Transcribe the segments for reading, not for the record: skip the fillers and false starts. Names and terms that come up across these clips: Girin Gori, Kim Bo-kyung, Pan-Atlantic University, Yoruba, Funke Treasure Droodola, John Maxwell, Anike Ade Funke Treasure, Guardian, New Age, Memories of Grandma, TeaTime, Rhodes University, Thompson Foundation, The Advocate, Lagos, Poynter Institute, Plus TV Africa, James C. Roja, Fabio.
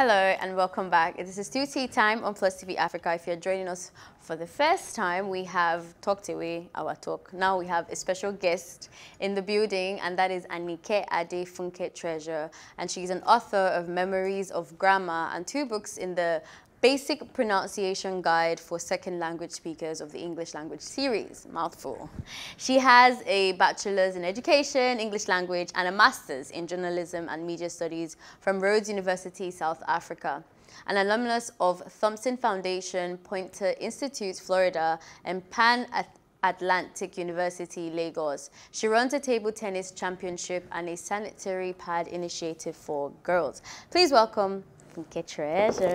Hello and welcome back. This is 2T time on Plus TV Africa. If you're joining us for the first time, we have talked away our talk. Now we have a special guest in the building, and that is Anike Ade Funke Treasure. And she's an author of Memories of Grandma and two books in the Basic Pronunciation Guide for Second Language Speakers of the English Language Series, mouthful. She has a bachelor's in education, English language, and a master's in journalism and media studies from Rhodes University, South Africa. An alumnus of Thompson Foundation, Poynter Institute, Florida, and Pan-Atlantic University, Lagos. She runs a table tennis championship and a sanitary pad initiative for girls. Please welcome Funke Treasure.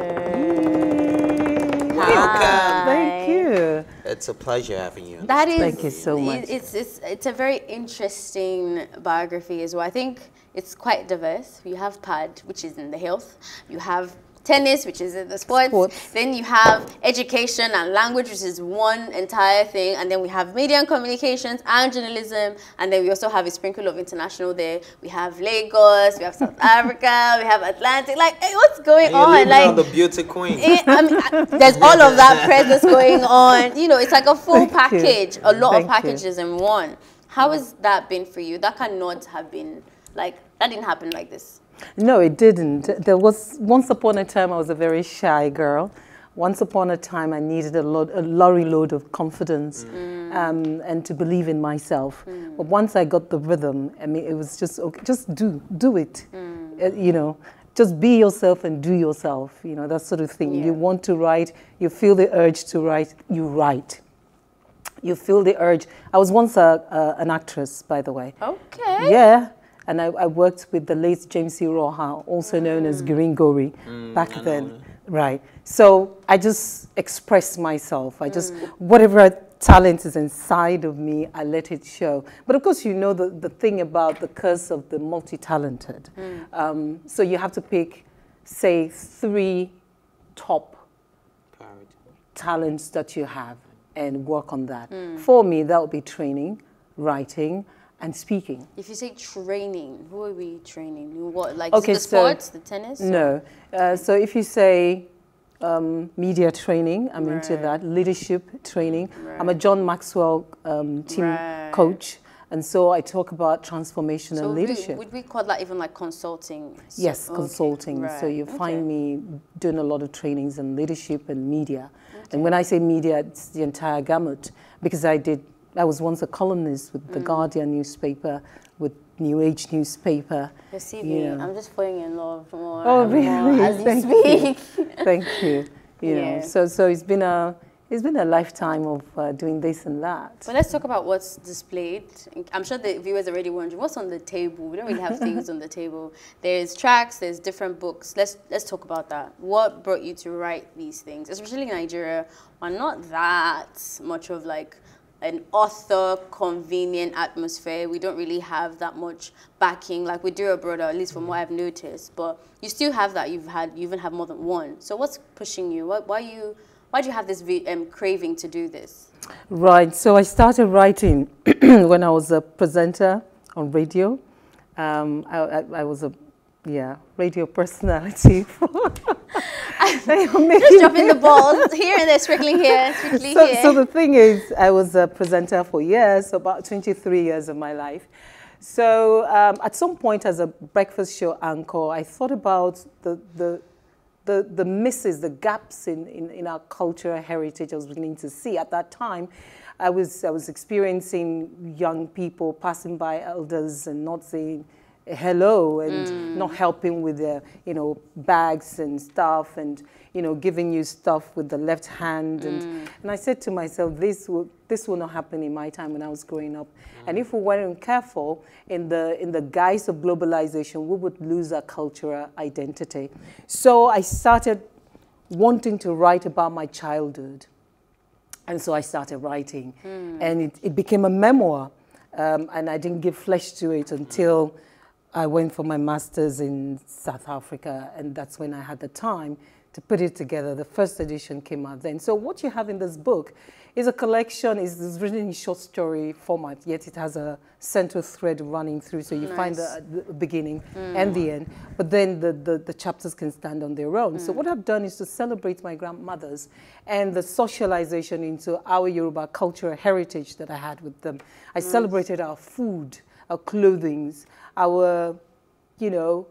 Hi. Thank you. It's a pleasure having you. That is, thank you so much. It's a very interesting biography as well. I think it's quite diverse. You have PAD, which is in the health. You have tennis, which is in the sports. Then you have education and language, which is one entire thing. And then we have media and communications and journalism. And then we also have a sprinkle of international there. We have Lagos, we have South Africa, we have Atlantic. Like, hey, what's going on? Like, the beauty queen. There's all of that presence going on. You know, it's like a full package, a lot of packages in one. How has that been for you? That cannot have been, like, that didn't happen like this. No, it didn't. There was once upon a time I was a very shy girl. Once upon a time I needed a lorry load of confidence and to believe in myself. But once I got the rhythm, I mean, it was just okay, just do it. You know, just be yourself and do yourself. You know, that sort of thing. Yeah. You want to write, you feel the urge to write, you write. You feel the urge. I was once an actress, by the way. Okay. Yeah. And I worked with the late James C. Roja, also known as Girin Gori, back then. Right. So I just expressed myself. I just, whatever talent is inside of me, I let it show. But of course, you know the thing about the curse of the multi-talented. So you have to pick, say, three top talents that you have and work on that. For me, that would be training, writing, and speaking. If you say training, who are we training? What, like, okay, is it the sports, the tennis? No. So if you say media training, I'm into that. Leadership training. I'm a John Maxwell team coach. And so I talk about transformational leadership. Would we call that even like consulting? So, yes, consulting. So you find me doing a lot of trainings in leadership and media. And when I say media, it's the entire gamut, because I was once a columnist with the Guardian newspaper, with New Age newspaper. Your CV, you know. I'm just falling in love more. Oh, really? As Thank you speak. Thank you. You know, so it's been a lifetime of doing this and that. But let's talk about what's displayed. I'm sure the viewers are already wondering what's on the table. We don't really have things on the table. There's tracks. There's different books. Let's talk about that. What brought you to write these things, especially in Nigeria? We're not that much of like an author-convenient atmosphere. We don't really have that much backing, like we do abroad, or at least from what I've noticed. But you still have that. You even have more than one. So what's pushing you? Why do you have this craving to do this? Right. So I started writing when I was a presenter on radio. I was a radio personality. Just dropping the balls here and there, sprinkling here, sprinkling here. So the thing is, I was a presenter for years, about 23 years of my life. So at some point as a breakfast show anchor, I thought about the misses, the gaps in our cultural heritage I was beginning to see. At that time, I was experiencing young people passing by elders and not saying hello and not helping with their, bags and stuff, and, giving you stuff with the left hand. And I said to myself, this will not happen in my time when I was growing up. And if we weren't careful, in the guise of globalization, we would lose our cultural identity. So I started wanting to write about my childhood. And so I started writing. And it became a memoir. And I didn't give flesh to it until I went for my master's in South Africa, and that's when I had the time to put it together. The first edition came out then. So what you have in this book is a collection, is written in short story format, yet it has a central thread running through, so you find the beginning and the end, but then the chapters can stand on their own. So what I've done is to celebrate my grandmothers and the socialization into our Yoruba cultural heritage that I had with them. I celebrated our food, our clothings, our, you know,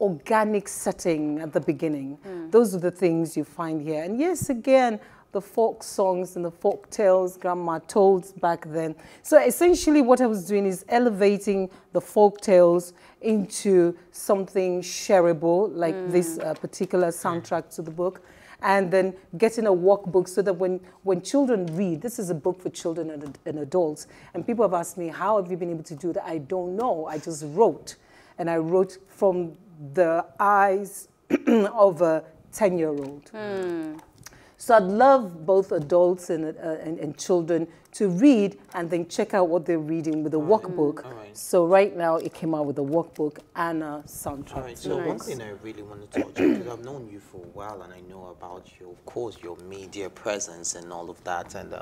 organic setting at the beginning. Those are the things you find here. And yes, again, the folk songs and the folk tales Grandma told back then. So essentially what I was doing is elevating the folk tales into something shareable, like this particular soundtrack to the book, and then getting a workbook so that when children read, this is a book for children and adults, and people have asked me, how have you been able to do that? I don't know, I just wrote. And I wrote from the eyes of a 10-year-old. So I'd love both adults and children to read and then check out what they're reading with a workbook. Right. So right now it came out with a workbook and a soundtrack. All right, so one thing I really want to talk to you, because I've known you for a while and I know about your, of course, your media presence and all of that, and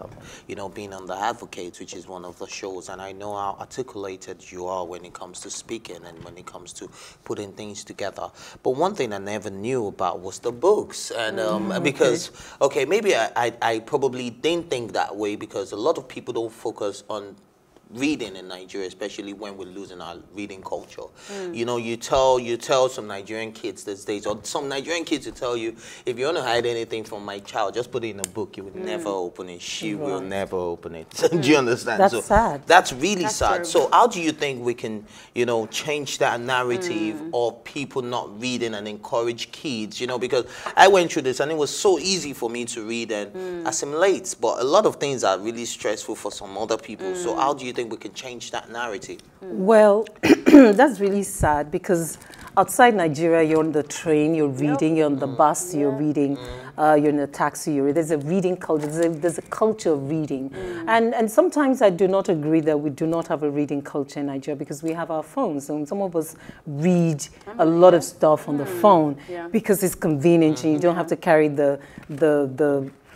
you know, being on The Advocate, which is one of the shows, and I know how articulated you are when it comes to speaking and when it comes to putting things together. But one thing I never knew about was the books, and because maybe I probably didn't think that way, because a lot of people don't focus on reading in Nigeria, especially when we're losing our reading culture. You know, you tell some Nigerian kids these days, or some Nigerian kids will tell you, if you want to hide anything from my child, just put it in a book. You will never open it. She will never open it. Do you understand? That's so sad. That's really sad. Terrible. So how do you think we can, you know, change that narrative of people not reading and encourage kids? You know, because I went through this and it was so easy for me to read and assimilate, but a lot of things are really stressful for some other people. So how do you think we can change that narrative? Well, that's really sad, because outside Nigeria, you're on the train, you're reading, you're on the bus, you're reading, you're in a taxi, you're reading. There's a reading culture, there's a culture of reading. And sometimes I do not agree that we do not have a reading culture in Nigeria, because we have our phones, and some of us read a lot of stuff on the phone because it's convenient and you don't have to carry the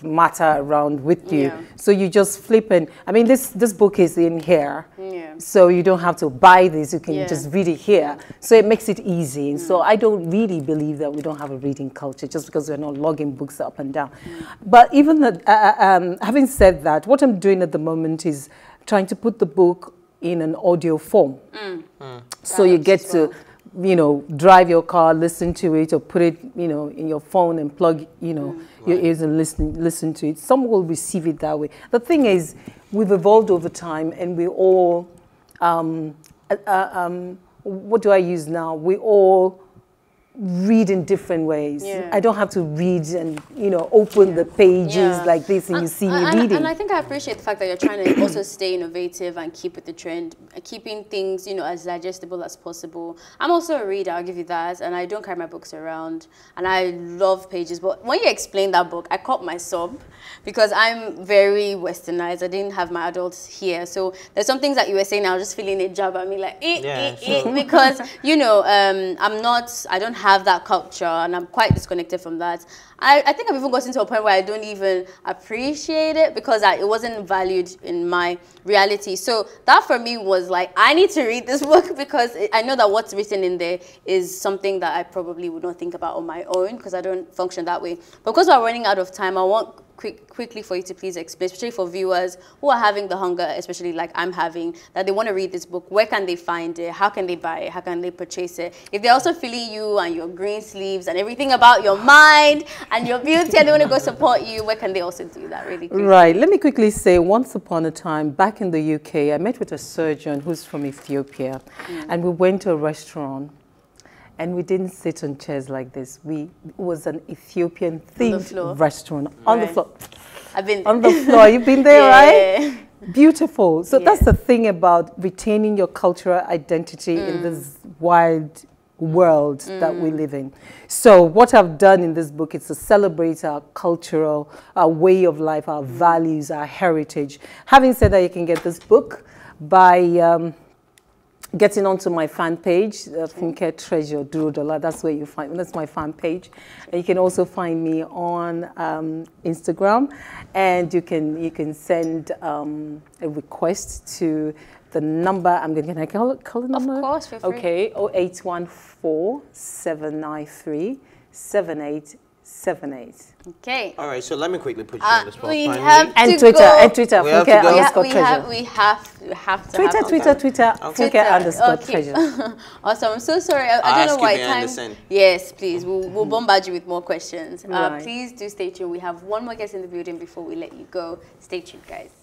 matter around with you, so you just flip in. I mean, this book is in here, so you don't have to buy this, you can just read it here, so it makes it easy. And so I don't really believe that we don't have a reading culture just because we're not logging books up and down. But even that, having said that, what I'm doing at the moment is trying to put the book in an audio form, so you get to, you know, drive your car, listen to it, or put it, you know, in your phone and plug, you know, your ears and listen to it. Some will receive it that way. The thing is, we've evolved over time, and we all, what do I use now? We all read in different ways. I don't have to read and, you know, open the pages like this and you see me reading. And I think I appreciate the fact that you're trying to also stay innovative and keep with the trend, keeping things, you know, as digestible as possible. I'm also a reader, I'll give you that, and I don't carry my books around, and I love pages. But when you explain that book, I caught my sob, because I'm very westernized. I didn't have my adults here, so there's some things that you were saying, I was just feeling it jab at me, like because, you know, I don't have that culture, and I'm quite disconnected from that. I think I've even gotten to a point where I don't even appreciate it, because it wasn't valued in my reality. So that for me was like, I need to read this book, because I know that what's written in there is something that I probably would not think about on my own, because I don't function that way. But because we're running out of time, I want quickly for you to please explain, especially for viewers who are having the hunger, especially like I'm having, that they want to read this book. Where can they find it? How can they buy it? How can they purchase it? If they're also feeling you and your green sleeves and everything about your mind and your beauty, and they want to go support you, where can they also do that really quickly? Right. Let me quickly say, once upon a time, back in the UK, I met with a surgeon who's from Ethiopia, and we went to a restaurant. And we didn't sit on chairs like this. It was an Ethiopian themed restaurant on the floor. I've been there. On the floor. You've been there, right? Beautiful. So that's the thing about retaining your cultural identity in this wide world that we live in. So what I've done in this book is to celebrate our cultural, our way of life, our values, our heritage. Having said that, you can get this book by getting onto my fan page, Funke Treasure Droodola. That's where you find. That's my fan page. And you can also find me on Instagram, and you can send a request to the number. I'm going to call the number. Of course, feel free. Okay, 0814-793-7878. Okay. All right. So let me quickly put you on the spot. And Twitter. Funke_treasure. Awesome. I'm so sorry. I don't know why time. Yes, please. We'll bombard you with more questions. Please do stay tuned. We have one more guest in the building before we let you go. Stay tuned, guys.